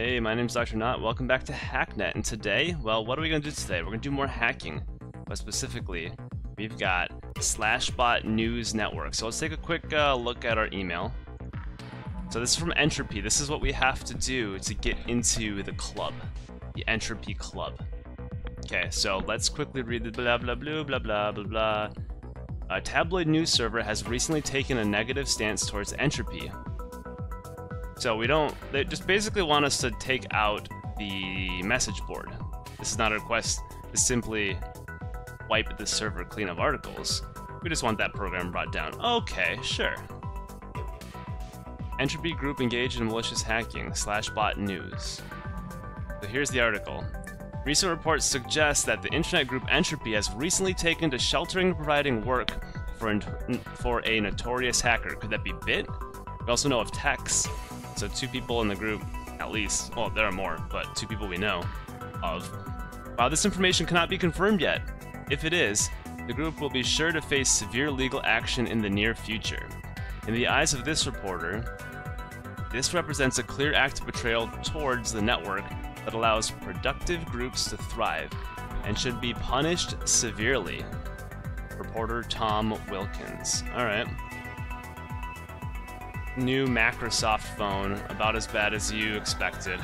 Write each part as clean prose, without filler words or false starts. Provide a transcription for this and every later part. Hey, my name's Dr. Knot. Welcome back to HackNet. And today, well, what are we going to do today? We're going to do more hacking. But specifically, we've got Slashbot News Network. So let's take a quick look at our email. So this is from Entropy. This is what we have to do to get into the club, the Entropy Club. Okay, so let's quickly read the blah, blah, blah, blah, blah, blah, blah. A tabloid news server has recently taken a negative stance towards Entropy. So they just basically want us to take out the message board. This is not a request to simply wipe the server clean of articles. We just want that program brought down. Okay, sure. Entropy group engaged in malicious hacking, Slashbot News. So here's the article. Recent reports suggest that the internet group Entropy has recently taken to sheltering and providing work for a notorious hacker. Could that be Bit? We also know of Tex. So two people in the group, at least, well, there are more, but two people we know of. While this information cannot be confirmed yet, if it is, the group will be sure to face severe legal action in the near future. In the eyes of this reporter, this represents a clear act of betrayal towards the network that allows productive groups to thrive and should be punished severely. Reporter Tom Wilkins. All right. New Microsoft phone, about as bad as you expected.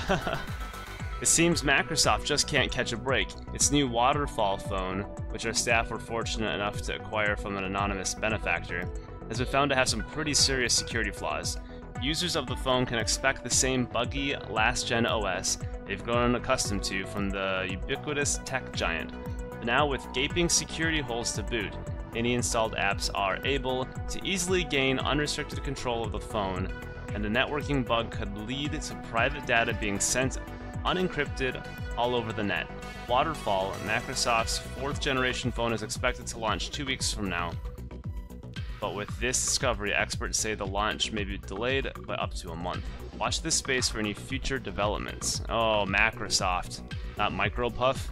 It seems Microsoft just can't catch a break. Its new Waterfall phone, which our staff were fortunate enough to acquire from an anonymous benefactor, has been found to have some pretty serious security flaws. Users of the phone can expect the same buggy last-gen OS they've grown accustomed to from the ubiquitous tech giant. But now with gaping security holes to boot, any installed apps are able to easily gain unrestricted control of the phone, and the networking bug could lead to private data being sent unencrypted all over the net. Waterfall, Microsoft's fourth-generation phone, is expected to launch 2 weeks from now. But with this discovery, experts say the launch may be delayed by up to a month. Watch this space for any future developments. Oh, Microsoft, not MicroPuff.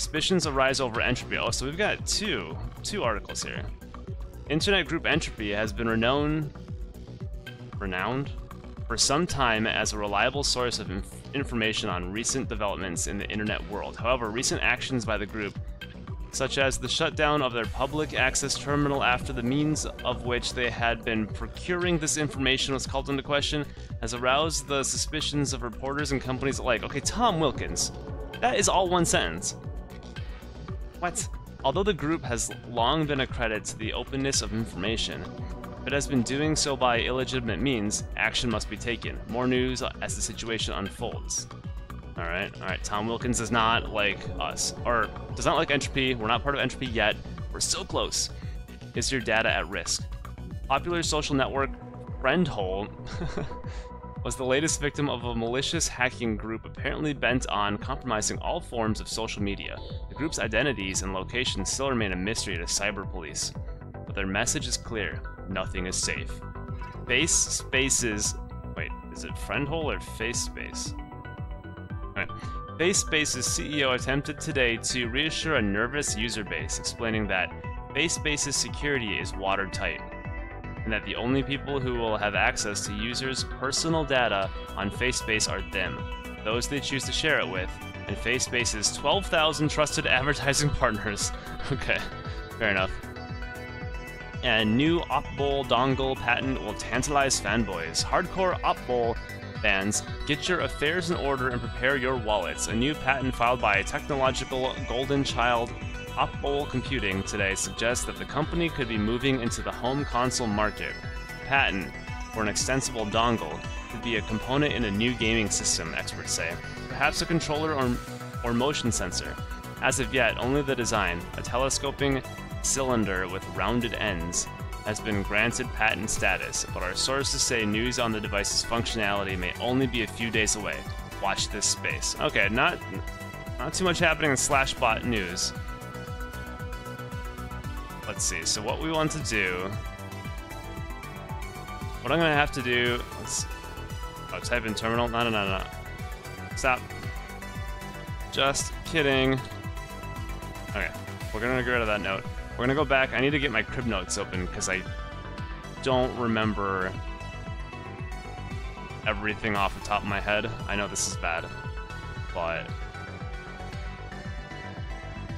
Suspicions arise over Entropy. Oh, so we've got two articles here. Internet group Entropy has been renowned for some time as a reliable source of information on recent developments in the internet world. However, recent actions by the group, such as the shutdown of their public access terminal after the means of which they had been procuring this information was called into question, has aroused the suspicions of reporters and companies alike. Okay, Tom Wilkins, that is all one sentence. What? Although the group has long been a credit to the openness of information, if it has been doing so by illegitimate means, action must be taken. More news as the situation unfolds. All right, Tom Wilkins does not like us, or does not like Entropy. We're not part of Entropy yet. We're so close. Is your data at risk? Popular social network friendhole was the latest victim of a malicious hacking group apparently bent on compromising all forms of social media. The group's identities and locations still remain a mystery to cyber police, but their message is clear: nothing is safe. FaceSpace's, wait, is it friendhole or FaceSpace? All right. FaceSpace's CEO attempted today to reassure a nervous user base, explaining that FaceSpace's security is watertight, and that the only people who will have access to users' personal data on FaceSpace are them, those they choose to share it with, and FaceSpace's 12,000 trusted advertising partners. Okay, fair enough. And new Opbowl dongle patent will tantalize fanboys. Hardcore Opbowl fans, get your affairs in order and prepare your wallets. A new patent filed by Technological Golden Child, Opbowl Computing today suggests that the company could be moving into the home console market. A patent for an extensible dongle could be a component in a new gaming system, experts say. Perhaps a controller or motion sensor. As of yet, only the design, a telescoping cylinder with rounded ends, has been granted patent status, but our sources say news on the device's functionality may only be a few days away. Watch this space. Okay, not too much happening in Slashbot News. Let's see, so what we want to do, what I'm going to have to do, let's type in terminal, no, stop, just kidding, okay, we're going to get rid of that note, we're going to go back, I need to get my crib notes open because I don't remember everything off the top of my head. I know this is bad, but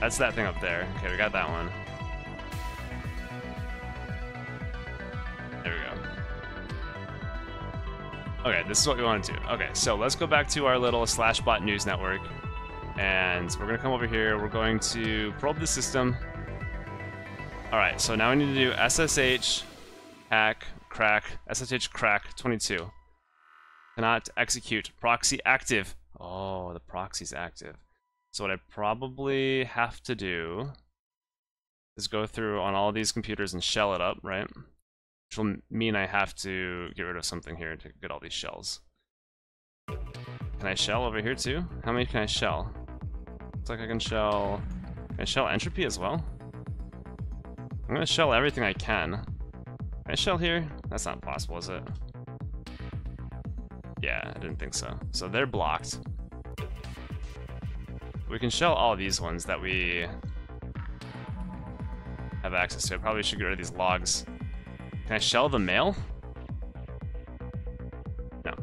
that's that thing up there. Okay, we got that one. There we go. Okay, this is what we want to do. Okay, so let's go back to our little Slashbot News Network, and we're going to come over here. We're going to probe the system. All right, so now we need to do SSH crack, SSH crack 22. Cannot execute. Proxy active. Oh, the proxy's active. So what I probably have to do is go through on all these computers and shell it up, right? Which will mean I have to get rid of something here to get all these shells. Can I shell over here too? How many can I shell? Looks like I can shell... Can I shell entropy as well? I'm gonna shell everything I can. Can I shell here? That's not possible, is it? Yeah, I didn't think so. So they're blocked. We can shell all these ones that we have access to. I probably should get rid of these logs. Can I shell the mail? No.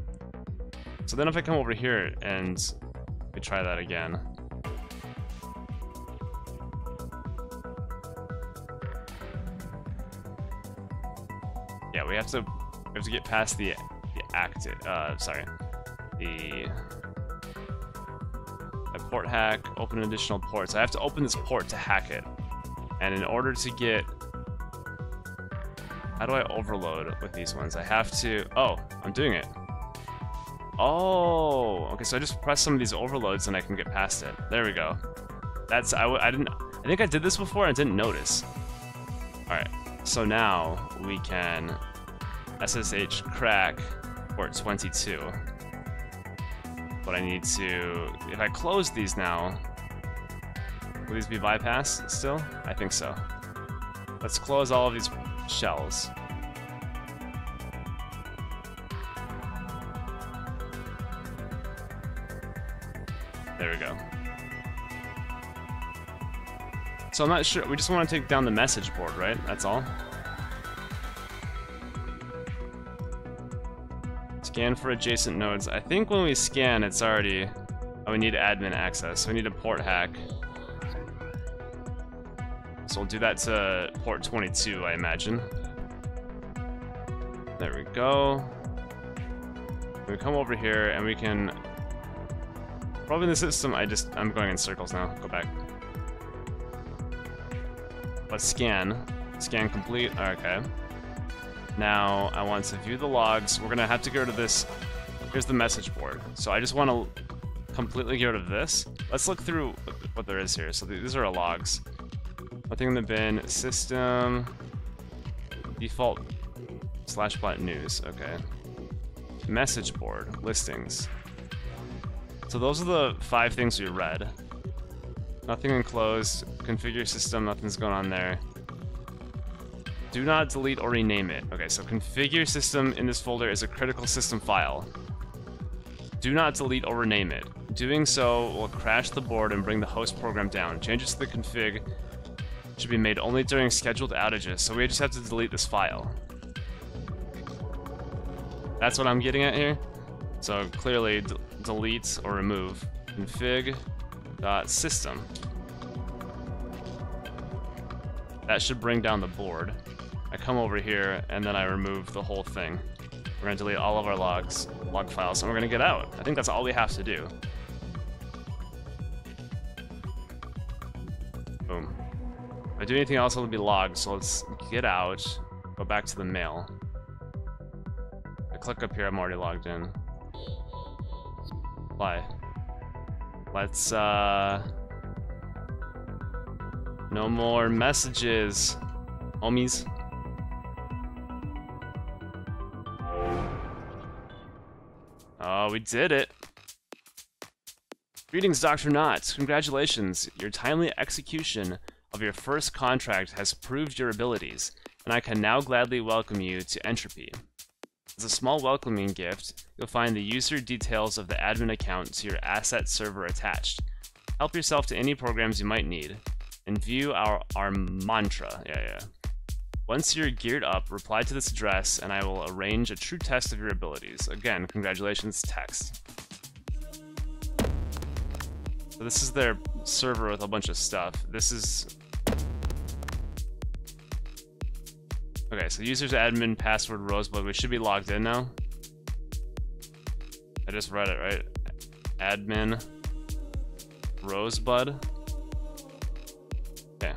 So then if I come over here and we try that again. Yeah, we have to get past the active, sorry, the port hack, open additional ports. I have to open this port to hack it. And in order to get... How do I overload with these ones? I have to... Oh, I'm doing it. Oh, okay, so I just press some of these overloads and I can get past it. There we go. That's... I think I did this before and didn't notice. Alright, so now we can SSH crack port 22. But I need to... If I close these now, will these be bypassed still? I think so. Let's close all of these shells. There we go. So I'm not sure. We just want to take down the message board, right? That's all. Scan for adjacent nodes. I think when we scan, it's already... Oh, we need admin access. So we need a port hack. So we'll do that to port 22, I imagine. There we go. We come over here and we can... Probably in the system, I'm going in circles now. Go back. Let's scan. Scan complete. Okay. Now, I want to view the logs. We're going to have to get rid of this. Here's the message board. So I just want to completely get rid of this. Let's look through what there is here. So these are our logs. Nothing in the bin. System. Default. Slashbot news. Okay. Message board. Listings. So those are the 5 things we read. Nothing enclosed. Configure system. Nothing's going on there. Do not delete or rename it. Okay, so configure system in this folder is a critical system file. Do not delete or rename it. Doing so will crash the board and bring the host program down. Changes to the config should be made only during scheduled outages, so we just have to delete this file. That's what I'm getting at here. So clearly, delete or remove config.system. That should bring down the board. I come over here, and then I remove the whole thing. We're going to delete all of our logs, log files, and we're going to get out. I think that's all we have to do. Boom. If I do anything else, it'll be logged, so let's get out, go back to the mail. I click up here, I'm already logged in. Apply. Let's, No more messages, homies. Oh, we did it. Greetings, Dr. Knot. Congratulations. Your timely execution of your first contract has proved your abilities, and I can now gladly welcome you to Entropy. As a small welcoming gift, you'll find the user details of the admin account to your asset server attached. Help yourself to any programs you might need. And view our mantra. Yeah. Once you're geared up, reply to this address and I will arrange a true test of your abilities. Again, congratulations, Tex. So this is their server with a bunch of stuff. This is... Okay, so users admin, password, Rosebud. We should be logged in now. I just read it, right? Admin, Rosebud. Okay.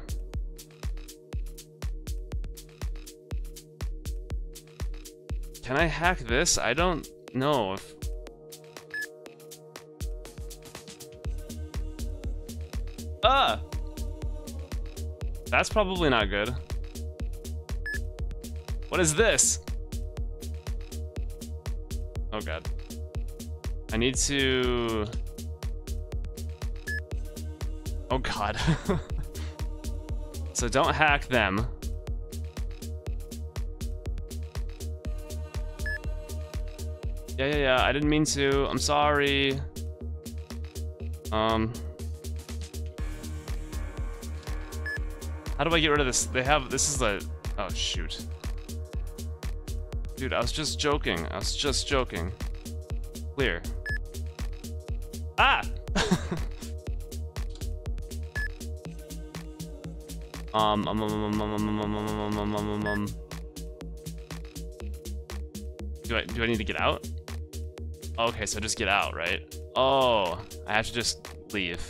Can I hack this? I don't know if... Ah! That's probably not good. What is this? Oh god. I need to... Oh god. So don't hack them. Yeah, I didn't mean to. I'm sorry. How do I get rid of this? They have... This is the... Oh shoot. Dude, I was just joking. Clear. Ah! Do I need to get out? Okay, so just get out, right? Oh, I have to just leave.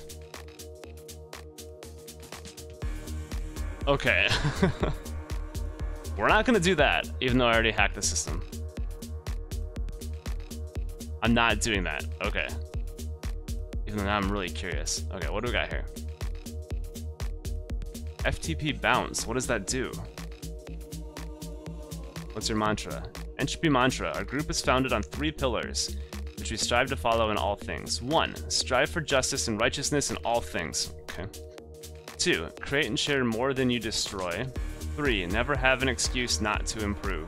Okay. We're not gonna do that, even though I already hacked the system. I'm not doing that. Okay. Even though now I'm really curious. Okay, what do we got here? FTP bounce. What does that do? What's your mantra? Entropy mantra. Our group is founded on 3 pillars, which we strive to follow in all things. 1. Strive for justice and righteousness in all things. Okay. 2. Create and share more than you destroy. 3. Never have an excuse not to improve.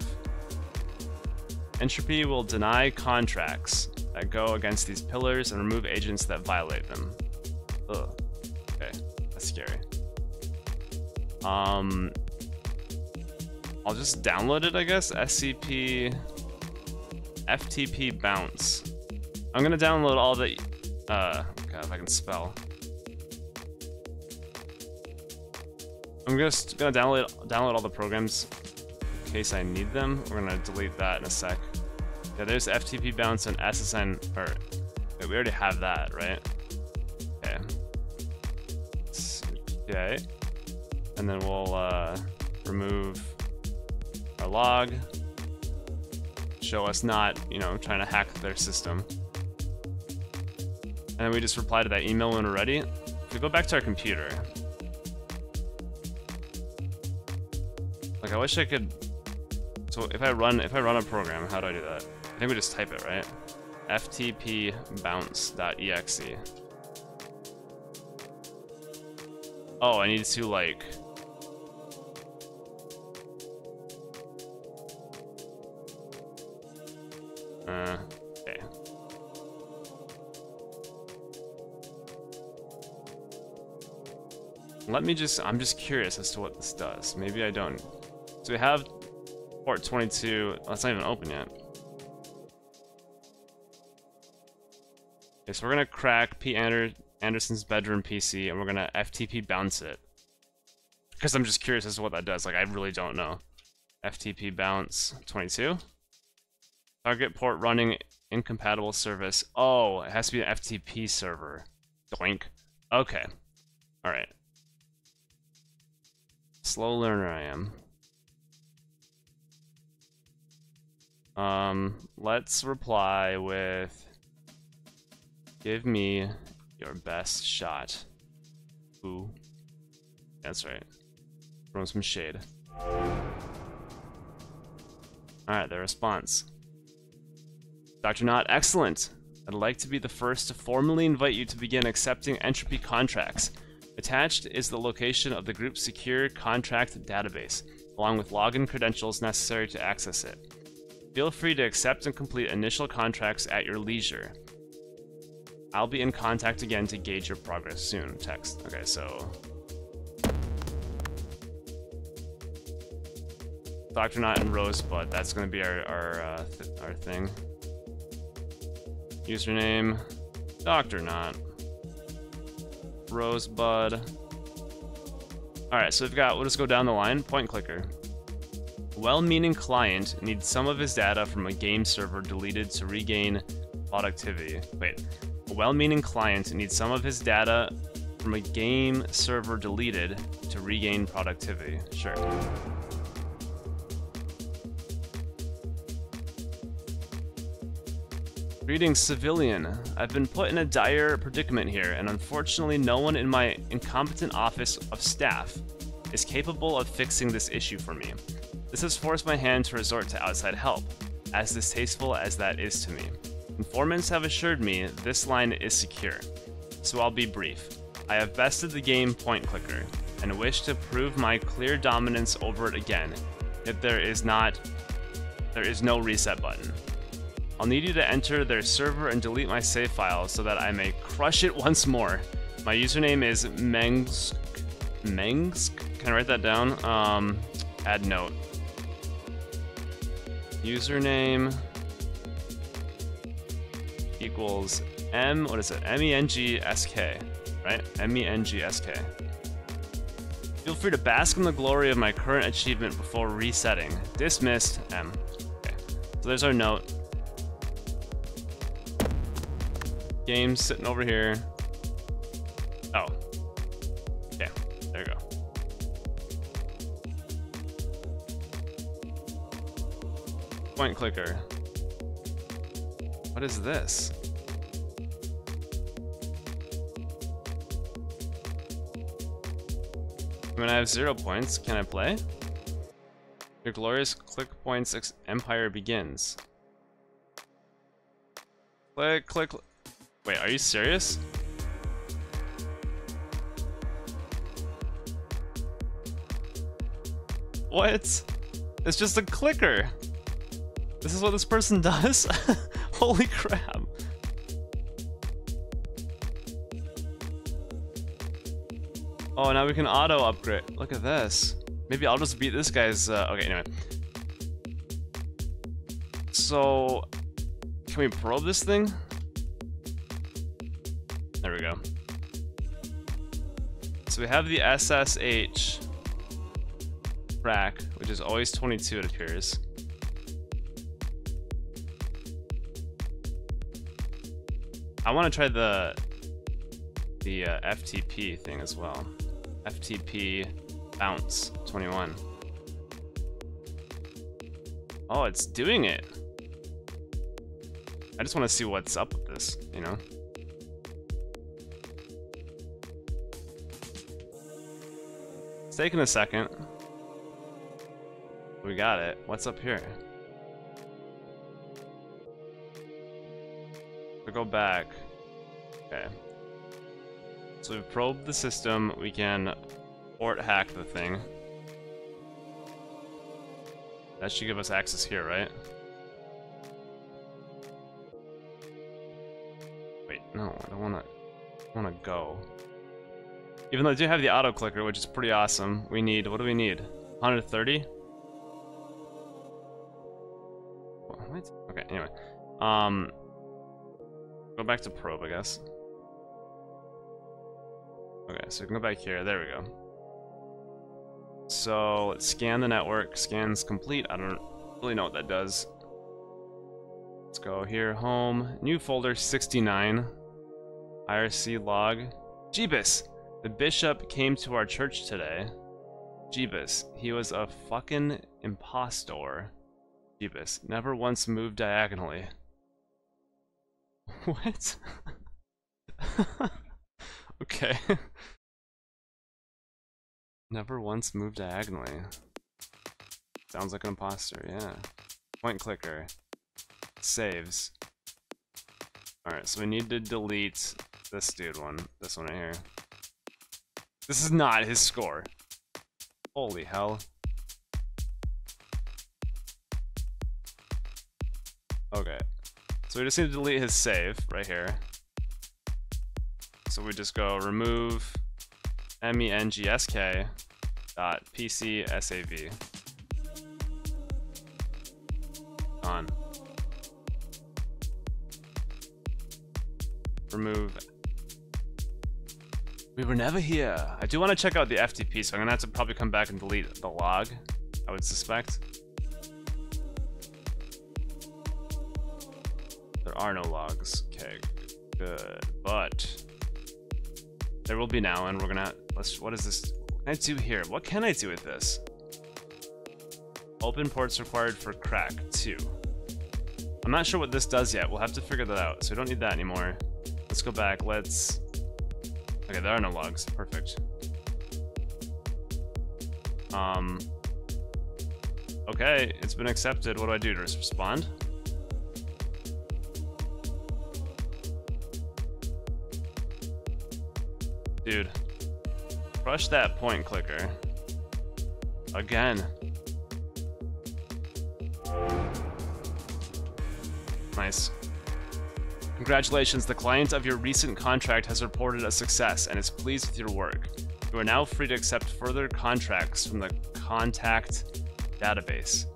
Entropy will deny contracts that go against these pillars and remove agents that violate them. Ugh. Okay, that's scary. I'll just download it, I guess. SCP... FTP bounce. I'm gonna download all the... God, if I can spell. I'm just gonna download all the programs in case I need them. We're gonna delete that in a sec. Yeah, there's FTP bounce and SSN, or wait, we already have that, right? Okay. Okay. And then we'll remove our log. Show us not, you know, trying to hack their system. And then we just reply to that email when we're ready. If we go back to our computer. Like, I wish I could... So if I run a program, how do I do that? I think we just type it, right? ftpbounce.exe. Oh, I need to, like... Okay. Let me just... I'm just curious as to what this does. Maybe I don't... So we have port 22, oh, that's not even open yet. Okay, so we're gonna crack P. Anderson's bedroom PC and we're gonna FTP bounce it. Because I'm just curious as to what that does, like I really don't know. FTP bounce 22. Target port running incompatible service. Oh, it has to be an FTP server. Doink. Okay. Alright. Slow learner I am. Let's reply with, give me your best shot. Ooh. That's right. Throw some shade. Alright, the response. Dr. Knot, excellent. I'd like to be the first to formally invite you to begin accepting entropy contracts. Attached is the location of the group's secure contract database, along with login credentials necessary to access it. Feel free to accept and complete initial contracts at your leisure. I'll be in contact again to gauge your progress soon. Text. Okay, so... Dr. Knot and roast, but that's going to be our thing. Username, Dr. Knot, Rosebud. All right, so we've got, we'll just go down the line, Point Clicker. Well-meaning client needs some of his data from a game server deleted to regain productivity. Wait, a well-meaning client needs some of his data from a game server deleted to regain productivity. Sure. Greetings, civilian. I've been put in a dire predicament here, and unfortunately no one in my incompetent office of staff is capable of fixing this issue for me. This has forced my hand to resort to outside help, as distasteful as that is to me. Informants have assured me this line is secure, so I'll be brief. I have bested the game Point Clicker, and wish to prove my clear dominance over it again, if there is no reset button. I'll need you to enter their server and delete my save file so that I may crush it once more. My username is Mengsk. Mengsk? Can I write that down? Add note. Username equals M, what is it? M-E-N-G-S-K, right? M-E-N-G-S-K. Feel free to bask in the glory of my current achievement before resetting. Dismissed, M. Okay, so there's our note. Game's sitting over here. Oh. Okay, there we go. Point Clicker. What is this? I mean, I have 0 points. Can I play? Your glorious click points empire begins. Click, click. Wait, are you serious? What? It's just a clicker. This is what this person does? Holy crap. Oh, now we can auto upgrade. Look at this. Maybe I'll just beat this guy's, okay, anyway. So, can we probe this thing? There we go. So we have the SSH crack, which is always 22, it appears. I want to try the FTP thing as well. FTP bounce 21. Oh, it's doing it. I just want to see what's up with this, you know? It's taking a second. We got it. What's up here? We'll go back. Okay. So we've probed the system. We can port hack the thing. That should give us access here, right? Wait, no, I don't wanna go. Even though I do have the auto clicker, which is pretty awesome, we need, what do we need? 130? What? Okay, anyway. Go back to probe, I guess. Okay, so we can go back here. There we go. So let's scan the network. Scan's complete. I don't really know what that does. Let's go here, home, new folder 69, IRC log. Jeebus! The bishop came to our church today. Jeebus, he was a fucking impostor. Jeebus, never once moved diagonally. What? Okay. Never once moved diagonally. Sounds like an imposter, yeah. Point clicker. Saves. Alright, so we need to delete this dude one. This one right here. This is not his score. Holy hell. Okay. So we just need to delete his save right here. So we just go remove mengsk.pcsav. on. Remove. We were never here. I do want to check out the FTP, so I'm gonna have to probably come back and delete the log, I would suspect. There are no logs. Okay, good. But there will be now, and we're gonna. Let's. What is this? What can I do here? What can I do with this? Open ports required for crack 2. I'm not sure what this does yet. We'll have to figure that out. So we don't need that anymore. Let's go back. Let's. Okay, there are no logs. Perfect. Okay, it's been accepted. What do I do? Just respond. Dude, crush that point clicker. Again. Nice. Congratulations, the client of your recent contract has reported a success and is pleased with your work. You are now free to accept further contracts from the contact database.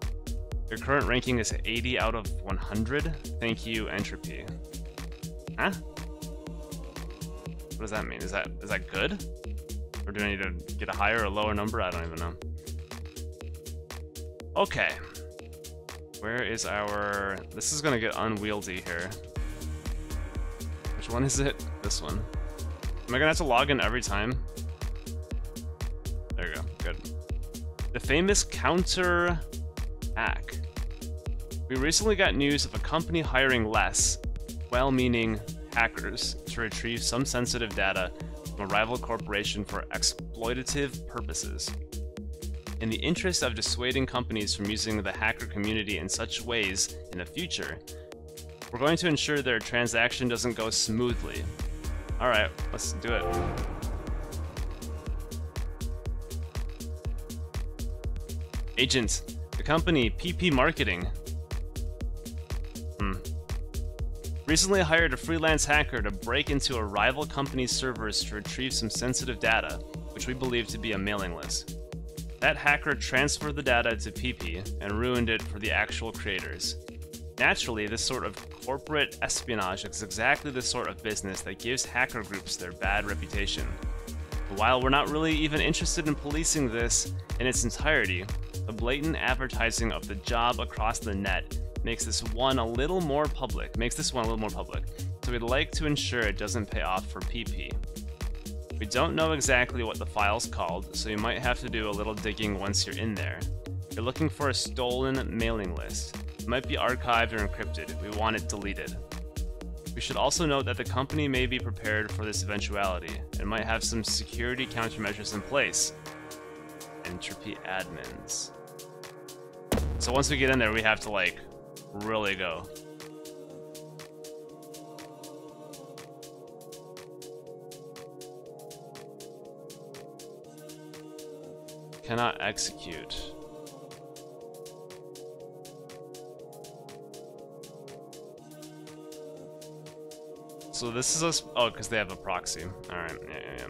Your current ranking is 80 out of 100. Thank you, Entropy. Huh? What does that mean? Is that good? Or do I need to get a higher or lower number? I don't even know. Okay. Where is our... This is going to get unwieldy here. Which one is it? This one. Am I going to have to log in every time? There we go. Good. The famous counter hack. We recently got news of a company hiring less well-meaning hackers to retrieve some sensitive data from a rival corporation for exploitative purposes. In the interest of dissuading companies from using the hacker community in such ways in the future, we're going to ensure their transaction doesn't go smoothly. All right, let's do it. Agent, the company PP Marketing. Recently hired a freelance hacker to break into a rival company's servers to retrieve some sensitive data, which we believe to be a mailing list. That hacker transferred the data to PP and ruined it for the actual creators. Naturally, this sort of corporate espionage is exactly the sort of business that gives hacker groups their bad reputation. But while we're not really even interested in policing this in its entirety, the blatant advertising of the job across the net makes this one a little more public, so we'd like to ensure it doesn't pay off for PP. We don't know exactly what the file's called, so you might have to do a little digging once you're in there. You're looking for a stolen mailing list. It might be archived or encrypted. We want it deleted. We should also note that the company may be prepared for this eventuality and might have some security countermeasures in place. Entropy admins. So once we get in there, we have to, like, really go. Cannot execute. So this is us. Oh, because they have a proxy. All right. Yeah.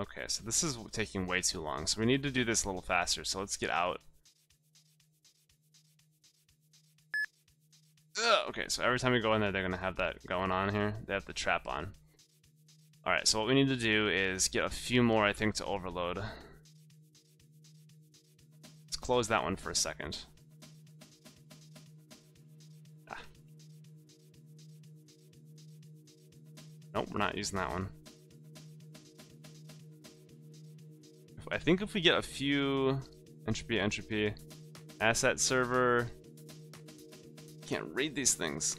Okay, so this is taking way too long, so we need to do this a little faster, so let's get out. Ugh, okay, so every time we go in there, they're going to have that going on here. They have the trap on. Alright, so what we need to do is get a few more, I think, to overload. Let's close that one for a second. Ah. Nope, we're not using that one. I think if we get a few entropy, asset server, can't read these things.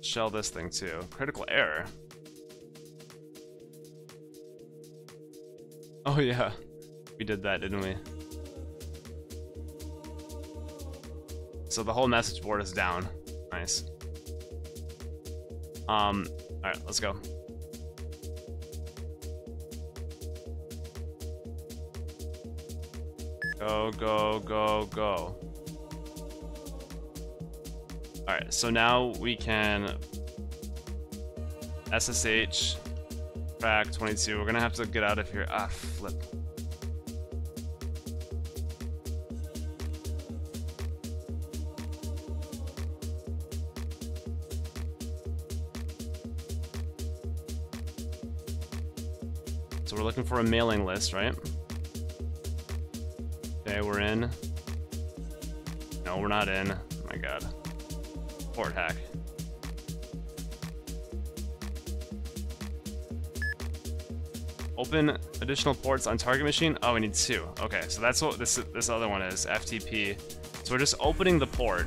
Shell this thing too. Critical error. Oh yeah, we did that, didn't we? So the whole message board is down. Nice. All right, let's go. Go, go, go, go. All right, so now we can SSH crack 22. We're gonna have to get out of here. Ah, flip. So we're looking for a mailing list, right? Okay, we're in. No, we're not in. Oh my God. Port hack. Open additional ports on target machine. Oh, we need 2. Okay, so that's what this other one is, FTP. So we're just opening the port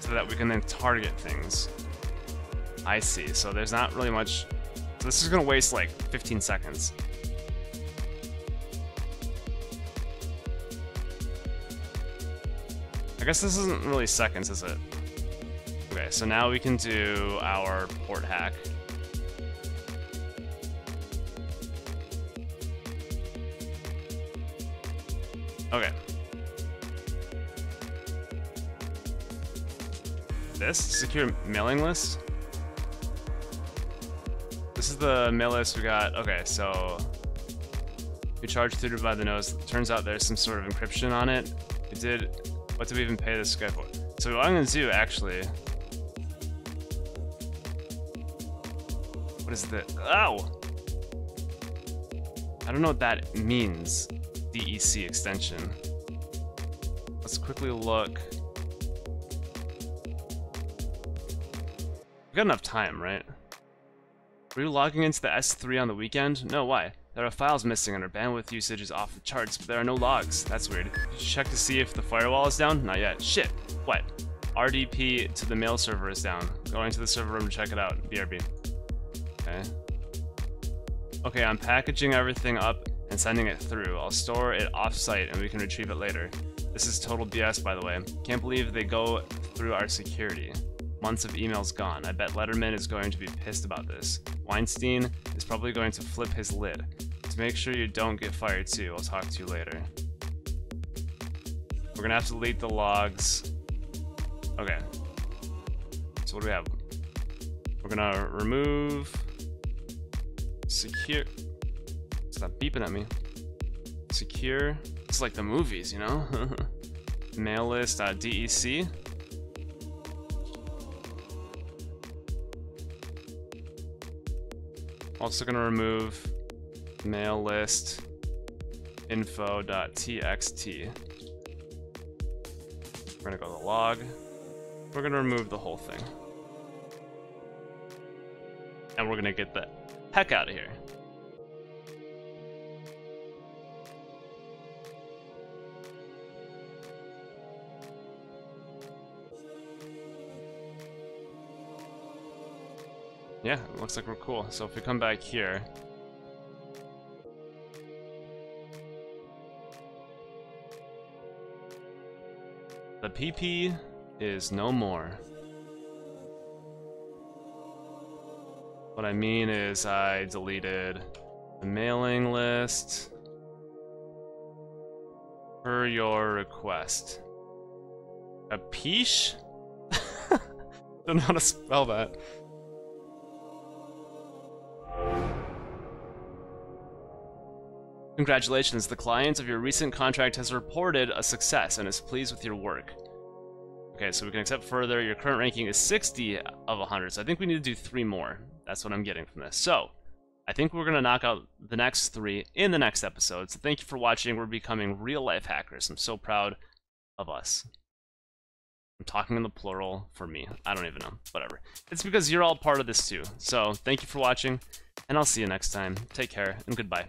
so that we can then target things. I see. So there's not really much. So this is gonna waste like 15 seconds. I guess this isn't really seconds, is it? Okay, so now we can do our port hack. Okay. This secure mailing list. This is the mail list we got. Okay, so we charged through by the nose. Turns out there's some sort of encryption on it. We did. What did we even pay this guy for? So what I'm gonna do actually. What is the? Ow! I don't know what that means. DEC extension. Let's quickly look. We've got enough time, right? Were you logging into the S3 on the weekend? No, why? There are files missing and our bandwidth usage is off the charts, but there are no logs. That's weird. Did you check to see if the firewall is down? Not yet. Shit. What? RDP to the mail server is down. Going to the server room to check it out. BRB. Okay. Okay, I'm packaging everything up and sending it through. I'll store it off-site and we can retrieve it later. This is total BS, by the way. Can't believe they go through our security. Months of emails gone. I bet Letterman is going to be pissed about this. Weinstein is probably going to flip his lid. To make sure you don't get fired too, I'll talk to you later. We're gonna have to delete the logs. Okay. So what do we have? We're gonna remove secure. Stop beeping at me. Secure. It's like the movies, you know? Mail list.dec. Also gonna remove mail list info.txt. We're gonna go to the log. We're gonna remove the whole thing. And we're gonna get the heck out of here. Yeah, it looks like we're cool. So if we come back here, the PP is no more. What I mean is I deleted the mailing list per your request. A peesh? Don't know how to spell that. Congratulations, the client of your recent contract has reported a success and is pleased with your work. Okay, so we can accept further. Your current ranking is 60 of 100, so I think we need to do 3 more. That's what I'm getting from this. So, I think we're going to knock out the next 3 in the next episode. So thank you for watching. We're becoming real-life hackers. I'm so proud of us. I'm talking in the plural for me. I don't even know. Whatever. It's because you're all part of this too. So, thank you for watching, and I'll see you next time. Take care, and goodbye.